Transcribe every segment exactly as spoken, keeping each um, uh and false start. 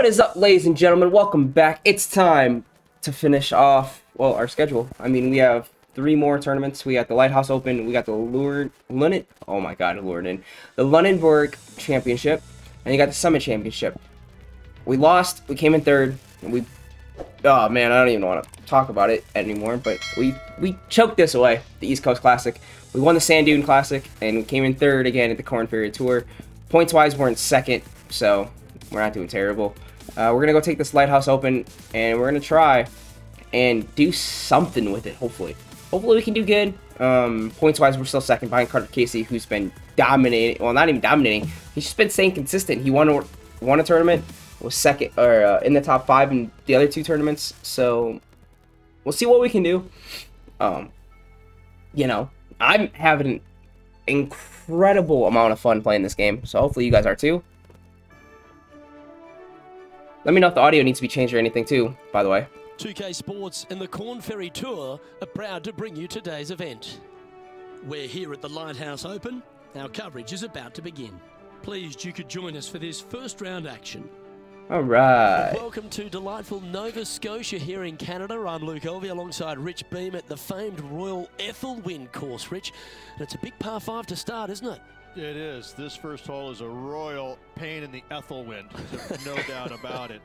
What is up, ladies and gentlemen? Welcome back. It's time to finish off, well, our schedule. I mean, we have three more tournaments. We got the Lighthouse Open. We got the Lund, Lund, oh my god, Lund, the Lundenborg Championship, and you got the Summit Championship. We lost. We came in third. And we, oh man, I don't even want to talk about it anymore. But we we choked this away. The East Coast Classic. We won the Sand Dune Classic, and we came in third again at the Korn Ferry Tour. Points wise, we're in second, so we're not doing terrible. Uh, we're gonna go take this Lighthouse Open, and we're gonna try and do something with it. Hopefully, hopefully we can do good. Um, Points-wise, we're still second behind Carter Casey, who's been dominating. Well, not even dominating. He's just been staying consistent. He won a, won a tournament, was second or uh, in the top five in the other two tournaments. So we'll see what we can do. Um, you know, I'm having an incredible amount of fun playing this game. So hopefully you guys are too. Let me know if the audio needs to be changed or anything too, by the way. two K Sports and the Korn Ferry Tour are proud to bring you today's event. We're here at the Lighthouse Open. Our coverage is about to begin. Pleased you could join us for this first round action. All right. Welcome to delightful Nova Scotia here in Canada. I'm Luke Elvey alongside Rich Beem at the famed Royal Ethelwynd Course, Rich. And it's a big par five to start, isn't it? It is. This first hole is a royal pain in the Ethelwynd. There's no doubt about it.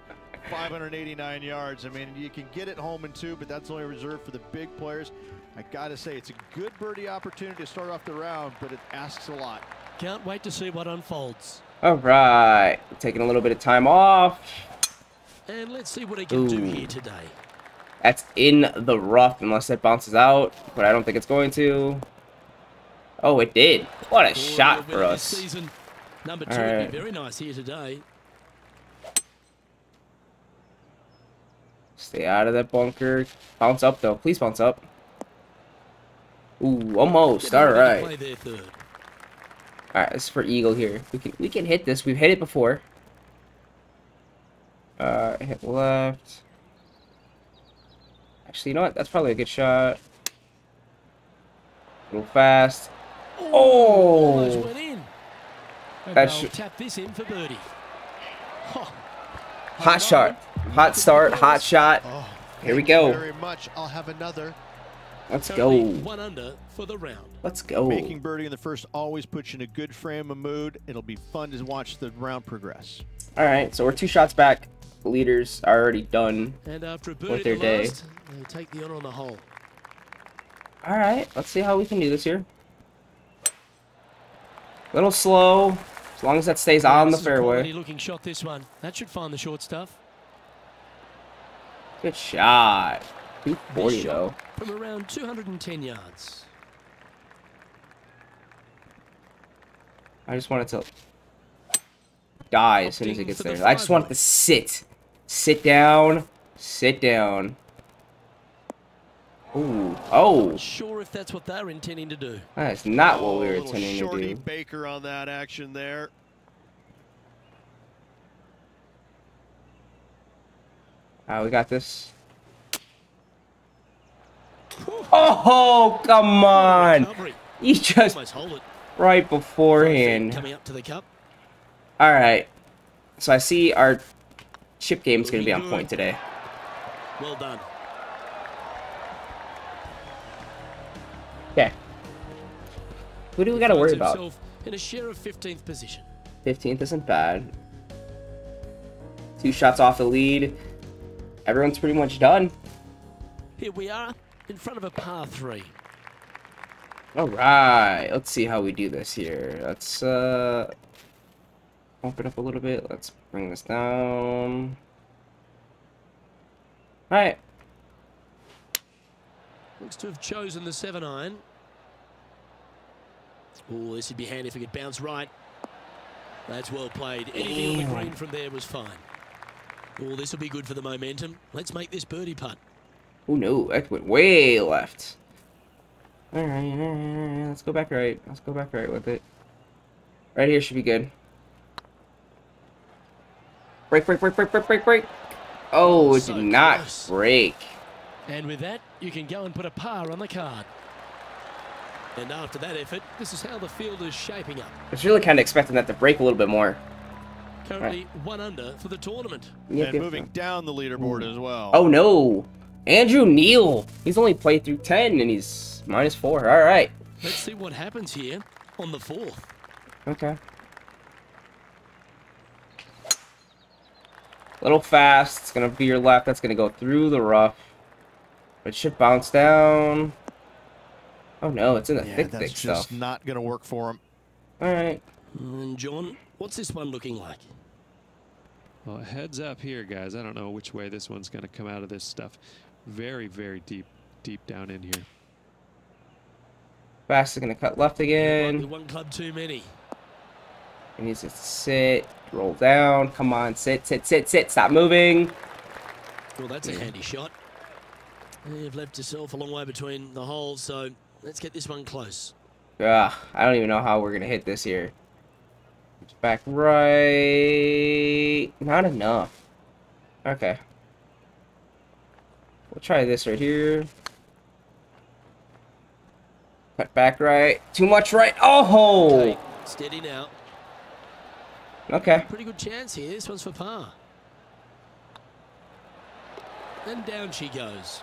five hundred eighty-nine yards. I mean, you can get it home in two, but that's only reserved for the big players. I got to say, it's a good birdie opportunity to start off the round, but it asks a lot. Can't wait to see what unfolds. All right. Taking a little bit of time off. And let's see what he can Ooh. do here today. That's in the rough unless it bounces out, but I don't think it's going to. Oh, it did. What a Boy, shot for us. Season. Number two right. would be very nice here today. Stay out of that bunker. Bounce up, though. Please bounce up. Ooh, almost. All right. All right, this is for eagle here. We can we can hit this. We've hit it before. Uh, hit left. Actually, you know what? That's probably a good shot. A little fast. Oh! Went in. That's tap this in for birdie. Oh. Hot shot. Hot start. Hot shot. Oh, here we go. Very much. I'll have another. Let's go. One under for the round. Let's go. Making birdie in the first always puts you in a good frame of mood. It'll be fun to watch the round progress. All right. So we're two shots back. The leaders are already done and after a birdie with their day. Last, they take the honor on the hole. All right. Let's see how we can do this here. A little slow, as long as that stays on the fairway. Looking shot this one. That should find the short stuff. Good shot. two forty though. From around two hundred ten yards. I just want it to die as soon as it gets there. I just want it to sit. Sit down. Sit down. Ooh. Oh. Not sure if that's what they're intending to do. That's not what we were intending to do. Shorty Baker on that action there. Ah, we got this. Oh, come on! You just right beforehand. Coming up to the cup. All right. So I see our chip game is going to be on point today. Well done. Okay. Who do we got to worry about? In a share of fifteenth position. fifteenth isn't bad. Two shots off the lead. Everyone's pretty much done. Here we are in front of a par three. All right. Let's see how we do this here. Let's uh, bump it up a little bit. Let's bring this down. All right. Looks to have chosen the seven iron. Oh, this would be handy if we could bounce right. That's well played. Anything on the green from there was fine. Oh, this will be good for the momentum. Let's make this birdie putt. Oh, no. That went way left. All right, all right. Let's go back right. Let's go back right with it. Right here should be good. Break, break, break, break, break, break, break. Oh, it did not break. And with that, you can go and put a par on the card. And after that effort, this is how the field is shaping up. I was really kind of expecting that to break a little bit more. Currently right. one under for the tournament. Yep, and yep, moving yep. down the leaderboard as well. Oh no, Andrew Neal. He's only played through ten and he's minus four. All right. Let's see what happens here on the fourth. Okay. Little fast. It's gonna be your left. That's gonna go through the rough. But it should bounce down. Oh no, it's in the yeah, thick, thick stuff. That's just not gonna work for him. All right. And John, what's this one looking like? Well, heads up here, guys. I don't know which way this one's gonna come out of this stuff. Very, very deep, deep down in here. Fast is gonna cut left again. One club too many. He needs to sit, roll down. Come on, sit, sit, sit, sit. Stop moving. Well, that's yeah. a handy shot. You've left yourself a long way between the holes, so let's get this one close. Ugh, I don't even know how we're gonna hit this here. Back right. Not enough. Okay. We'll try this right here. Cut back right. Too much right. Oh! Okay. Steady now. Okay. Pretty good chance here. This one's for par. And down she goes.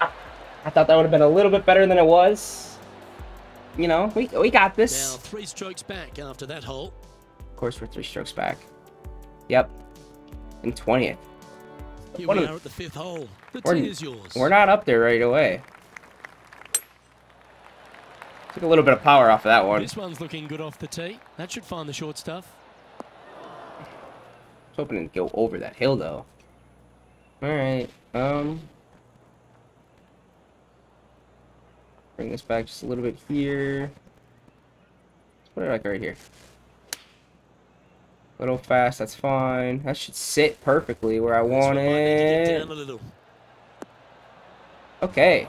I, I thought that would have been a little bit better than it was. You know, we we got this. Now three strokes back after that hole. Of course, we're three strokes back. Yep. And twentieth. Here we are at the fifth hole. The tee is yours. We're not up there right away. Took a little bit of power off of that one. This one's looking good off the tee. That should find the short stuff. I was hoping to go over that hill though. All right. Um. Bring this back just a little bit here. Put it like right here. A little fast, that's fine. That should sit perfectly where I want it. Okay.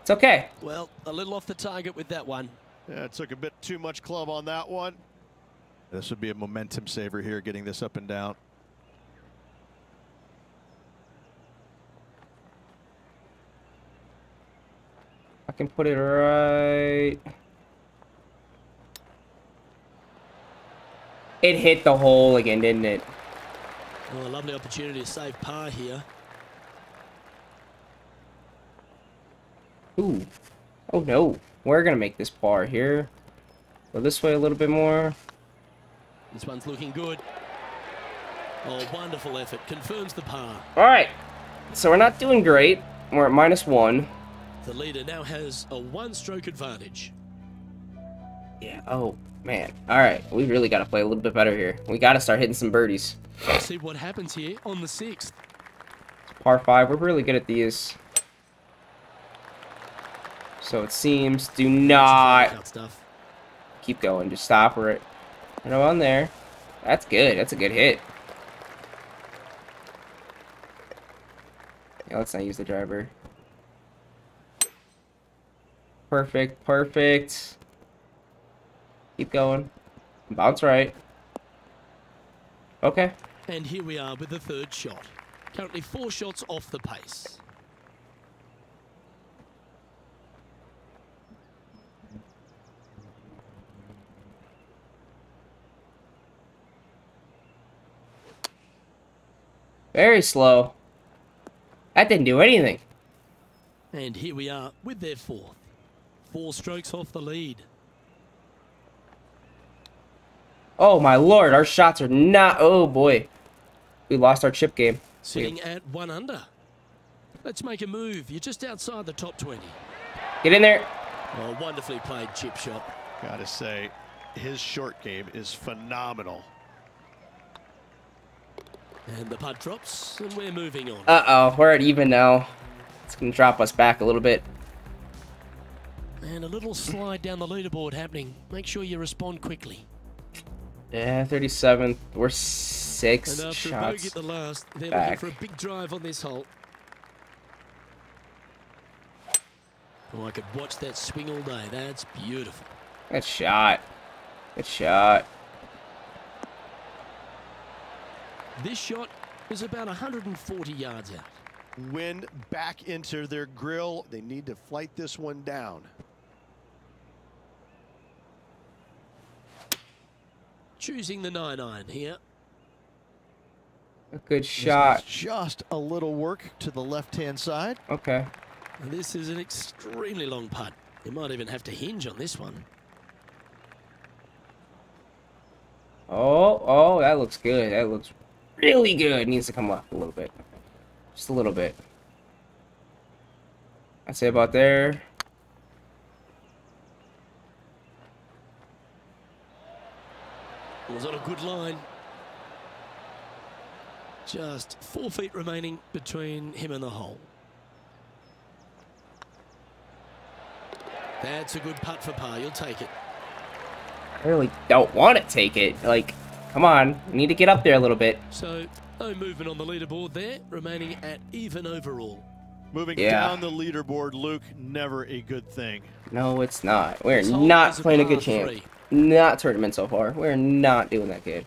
It's okay. Well, a little off the target with that one. Yeah, it took a bit too much club on that one. This would be a momentum saver here, getting this up and down. I can put it right. It hit the hole again, didn't it? Well, a lovely opportunity to save par here. Ooh. Oh no. We're gonna make this par here. Go this way a little bit more. This one's looking good. Oh, wonderful effort. Confirms the par. Alright. So we're not doing great. We're at minus one. The leader now has a one-stroke advantage. Yeah, oh, man. All right, we really got to play a little bit better here. We got to start hitting some birdies. Let's see what happens here on the sixth. It's par five. We're really good at these. So it seems. Do not stuff. Keep going. Just stop for it. And I'm on there. That's good. That's a good hit. Yeah, let's not use the driver. Perfect, perfect. Keep going. Bounce right. Okay. And here we are with the third shot. Currently four shots off the pace. Very slow. That didn't do anything. And here we are with their fourth. Four strokes off the lead. Oh my lord, our shots are not. Oh boy, we lost our chip game. Sitting Wait. at one under. Let's make a move. You're just outside the top twenty. Get in there. Oh, wonderfully played chip shot. Gotta say, his short game is phenomenal. And the putt drops, and we're moving on. Uh oh, we're at even now. It's gonna drop us back a little bit. And a little slide down the leaderboard happening. Make sure you respond quickly. Yeah, thirty-seventh. We're six and after shots a bogey at the last, they're back. Looking for a big drive on this hole. Oh, I could watch that swing all day. That's beautiful. Good shot. Good shot. This shot is about one hundred forty yards out. Wind back into their grill. They need to flight this one down. choosing the nine iron here. A good shot. Just a little work to the left-hand side. Okay. This is an extremely long putt. You might even have to hinge on this one. Oh, oh, that looks good. That looks really good. It needs to come up a little bit. Just a little bit. I'd say about there. It was on a good line. Just four feet remaining between him and the hole. That's a good putt for par. You'll take it. I really don't want to take it. Like, come on. We need to get up there a little bit. So, no movement on the leaderboard there. Remaining at even overall. Moving yeah. down the leaderboard, Luke, never a good thing. No, it's not. We're not playing a good champ. Not tournament so far. We're not doing that good.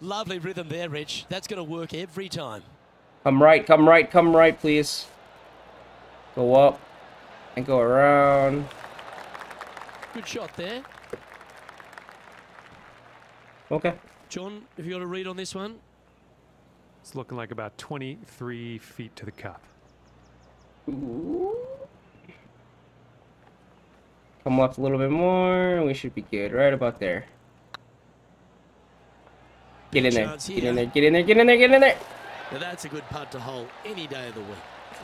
Lovely rhythm there, Rich. That's going to work every time. Come right, come right, come right, please. Go up and go around. Good shot there. Okay. John, have you got a read on this one? It's looking like about twenty-three feet to the cup. Ooh. Come left a little bit more. We should be good. Right about there. Get in there. Get in there. Get in there. Get in there. Get in there. Now that's a good putt to hole any day of the week.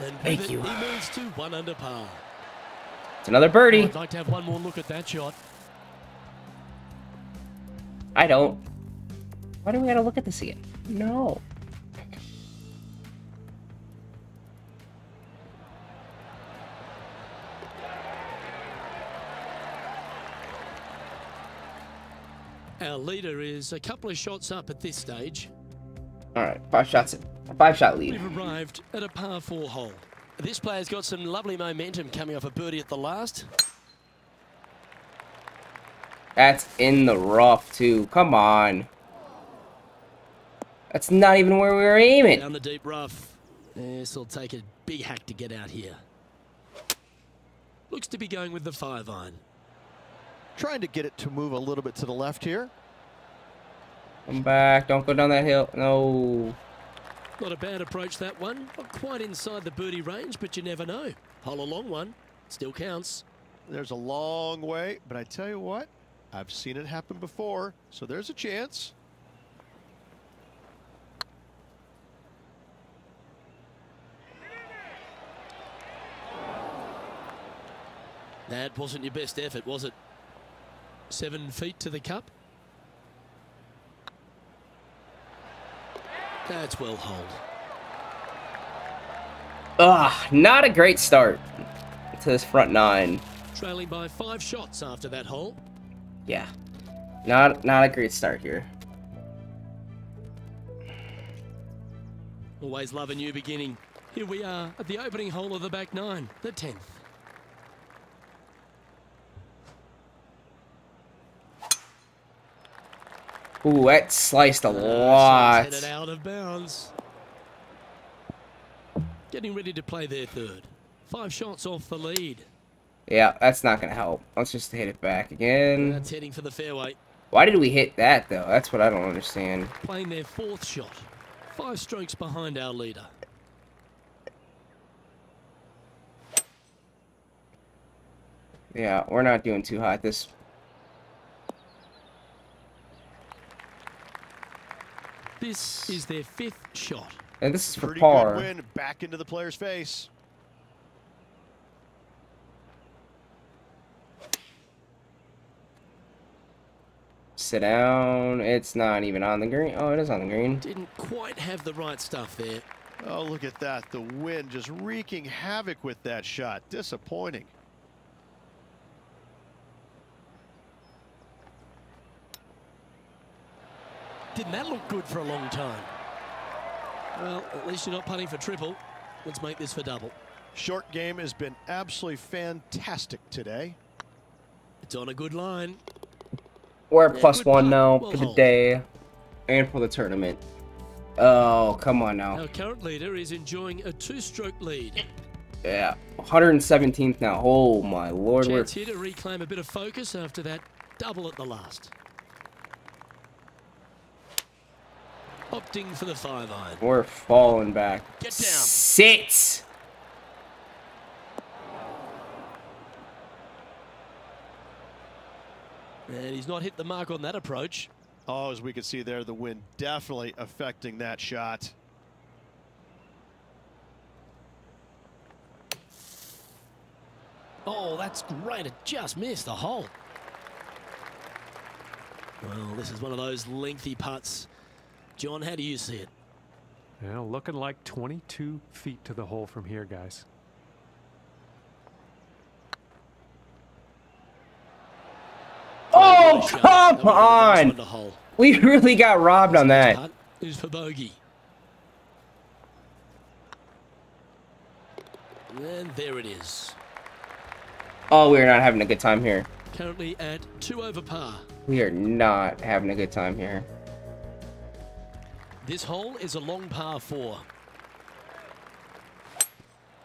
And thank you. He moves to one under par. It's another birdie. I'd like to have one more look at that shot. I don't. Why do we gotta look at this again? No. Our leader is a couple of shots up at this stage. All right, five shots, a five-shot lead. We've arrived at a par four hole. This player's got some lovely momentum coming off a birdie at the last. That's in the rough too. Come on. That's not even where we were aiming. Down the deep rough. This will take a big hack to get out here. Looks to be going with the five iron. Trying to get it to move a little bit to the left here. Come back. Don't go down that hill. No. Not a bad approach, that one. Not quite inside the birdie range, but you never know. Hole a long one. Still counts. There's a long way, but I tell you what, I've seen it happen before, so there's a chance. That wasn't your best effort, was it? Seven feet to the cup. That's well holed. Ah, not a great start to this front nine. Trailing by five shots after that hole. Yeah, not not a great start here. Always love a new beginning. Here we are at the opening hole of the back nine, the tenth. Ooh, that sliced a lot. Headed out of bounds. Getting ready to play their third. Five shots off the lead. Yeah, that's not going to help. Let's just hit it back again. That's heading for the fairway. Why did we hit that, though? That's what I don't understand. Playing their fourth shot. Five strokes behind our leader. Yeah, we're not doing too hot this... This is their fifth shot. And this is for par. Pretty good win back into the player's face. Sit down. It's not even on the green. Oh, it is on the green. Didn't quite have the right stuff there. Oh, look at that. The wind just wreaking havoc with that shot. Disappointing. Didn't that look good for a long time? Well, at least you're not putting for triple. Let's make this for double. Short game has been absolutely fantastic today. It's on a good line. We're at plus one now for the day and for the tournament. Oh, come on now. Our current leader is enjoying a two-stroke lead. Yeah, one hundred seventeenth now. Oh my lord. Chance here to reclaim a bit of focus after that double at the last. Opting for the five iron. We're falling back. Get down. Sit. And he's not hit the mark on that approach. Oh, as we can see there, the wind definitely affecting that shot. Oh, that's great. It just missed the hole. Well, this is one of those lengthy putts. John, how do you see it? Yeah, looking like twenty-two feet to the hole from here, guys. Oh, come on! We really got robbed on that. Is for bogey. And there it is. Oh, we're not having a good time here. Currently at two over par. We are not having a good time here. This hole is a long par four.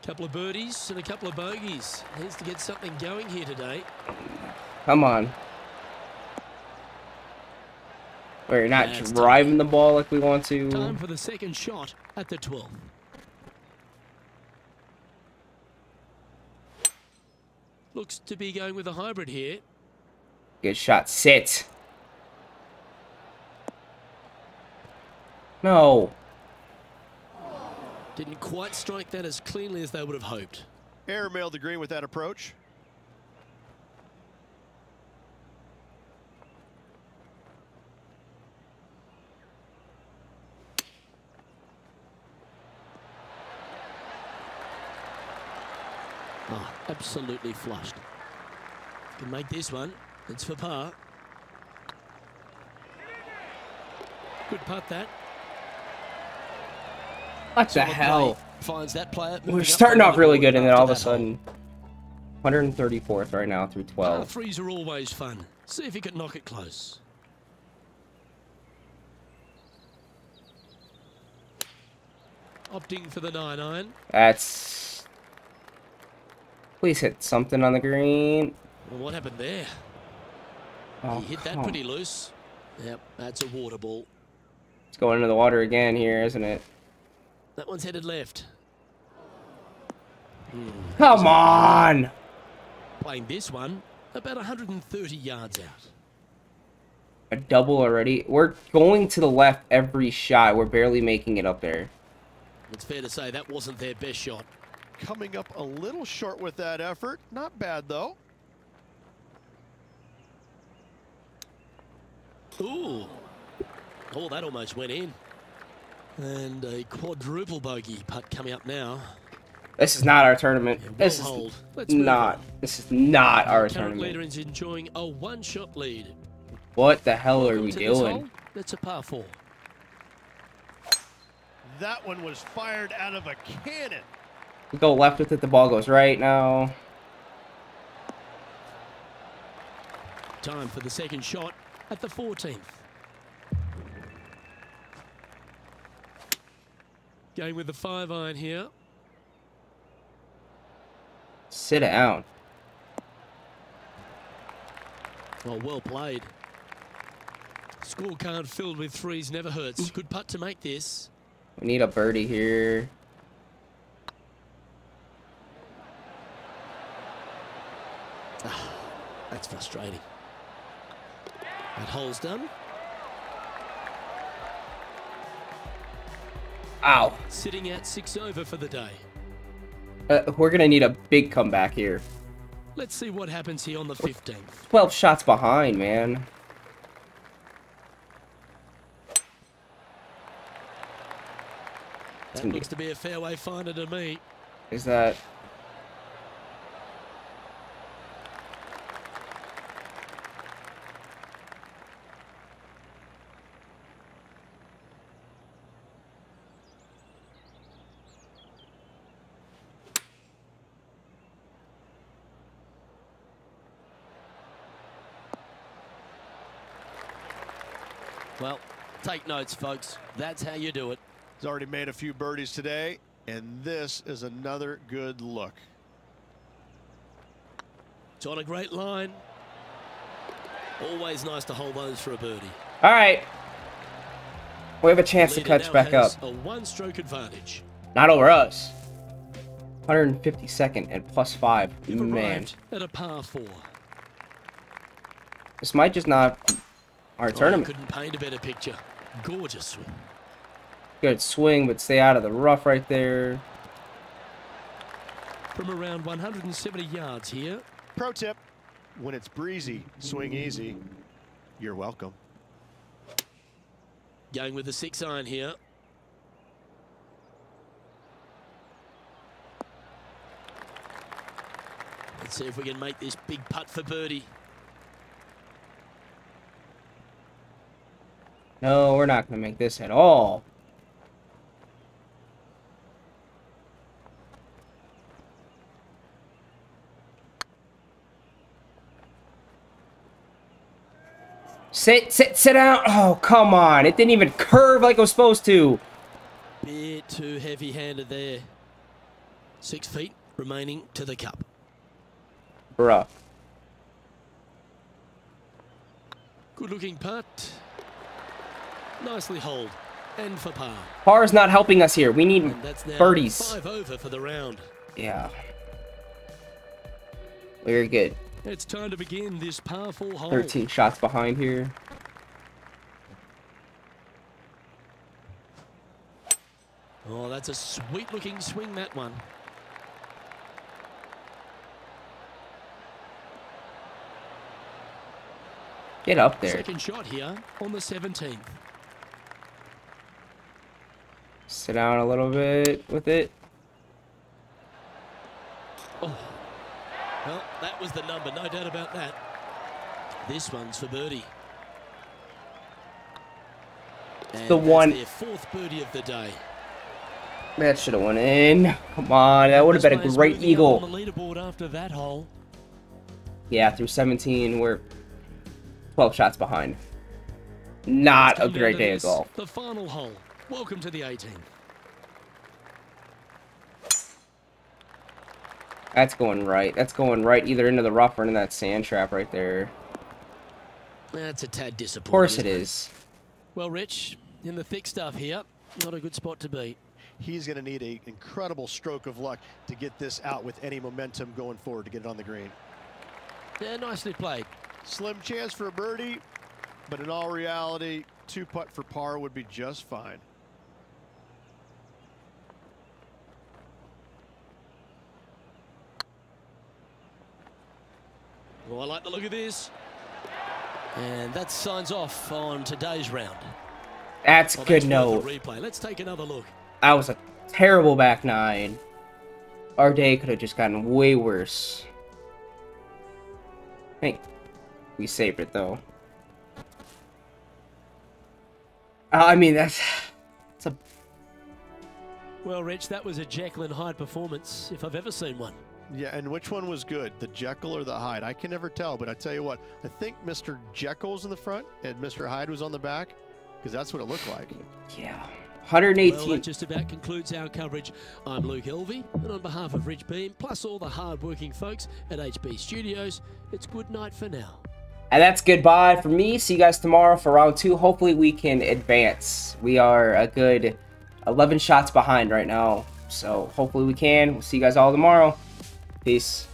Couple of birdies and a couple of bogeys. Needs to get something going here today. Come on. We're not That's driving time. the ball like we want to. Time for the second shot at the twelfth. Looks to be going with a hybrid here. Good shot. Sit. No. Didn't quite strike that as cleanly as they would have hoped. Airmailed the green with that approach. Oh, absolutely flushed. Can make this one. It's for par. Good putt that. What the hell? Finds that player. We're starting off really good, and then all of a sudden, one hundred thirty-fourth right now through twelve. Par threes are always fun. See if he can knock it close. Opting for the nine iron. That's. Please hit something on the green. Well, what happened there? Oh, he hit that pretty loose. Yep, that's a water ball. It's going into the water again here, isn't it? That one's headed left. Mm. Come on! Playing this one about one hundred thirty yards out. A double already? We're going to the left every shot. We're barely making it up there. It's fair to say that wasn't their best shot. Coming up a little short with that effort. Not bad, though. Ooh. Oh, that almost went in. And a quadruple bogey putt coming up now. This is not our tournament. Yeah, this is Let's not. This is not our tournament. Leader is enjoying a one-shot lead. What the hell Welcome are we doing? That's a par four. That one was fired out of a cannon. We go left with it, the ball goes right now. Time for the second shot at the fourteenth. Going with the five iron here. Sit down. Well, well played. Scorecard filled with threes never hurts. Good putt to make this. We need a birdie here. Oh, that's frustrating. That hole's done. Ow. Sitting at six over for the day. Uh, we're going to need a big comeback here. Let's see what happens here on the fifteenth. twelve shots behind, man. That looks to be a fairway finder to me. Is that... Well, take notes, folks. That's how you do it. He's already made a few birdies today, and this is another good look. It's on a great line. Always nice to hold those for a birdie. All right. We have a chance to catch back up. A one-stroke advantage. Not over us. one hundred fifty-second and plus five. Man. At a par four. This might just not our oh, tournament. Couldn't paint a better picture. Gorgeous swing. Good swing, but stay out of the rough right there. From around one hundred seventy yards here. Pro tip: when it's breezy, swing easy. You're welcome. Going with the six iron here. Let's see if we can make this big putt for birdie. No, we're not going to make this at all. Sit, sit, sit down. Oh, come on. It didn't even curve like it was supposed to. Bit too heavy-handed there. Six feet remaining to the cup. Bruh. Good-looking putt. Nicely holed. And for par. Par is not helping us here. We need birdies. Five over for the round. Yeah. We're good. It's time to begin this powerful hole. thirteen shots behind here. Oh, that's a sweet-looking swing, that one. Get up there. Second shot here on the seventeenth. Sit down a little bit with it. Oh. Well, that was the number, no doubt about that. This one's for birdie. And the one. Their fourth birdie of the day. That should have went in. Come on, that would have been a great eagle. On the leaderboard after that hole. Yeah, through seventeen, we're twelve shots behind. Not a great day of golf. The final hole. Welcome to the eighteenth. That's going right. That's going right either into the rough or into that sand trap right there. That's a tad disappointing. Of course it is. Well, Rich, in the thick stuff here, not a good spot to be. He's going to need an incredible stroke of luck to get this out with any momentum going forward to get it on the green. Yeah, nicely played. Slim chance for a birdie, but in all reality, two putt for par would be just fine. Well, I like the look of this. And that signs off on today's round. That's well, good note. Replay. Let's take another look. That was a terrible back nine. Our day could have just gotten way worse. Hey, we saved it, though. Uh, I mean, that's... It's a... Well, Rich, that was a Jekeyl and Hyde performance, if I've ever seen one. Yeah, and which one was good, the Jekeyl or the Hyde? I can never tell, but I tell you what, I think Mister Jekyll's in the front and Mister Hyde was on the back, because that's what it looked like. Yeah, one hundred eighteen. Well, that just about concludes our coverage. I'm Luke Elvey, and on behalf of Rich Beem, plus all the hard-working folks at H B Studios, it's good night for now. And that's goodbye for me. See you guys tomorrow for round two. Hopefully we can advance. We are a good eleven shots behind right now, so hopefully we can. We'll see you guys all tomorrow. Peace.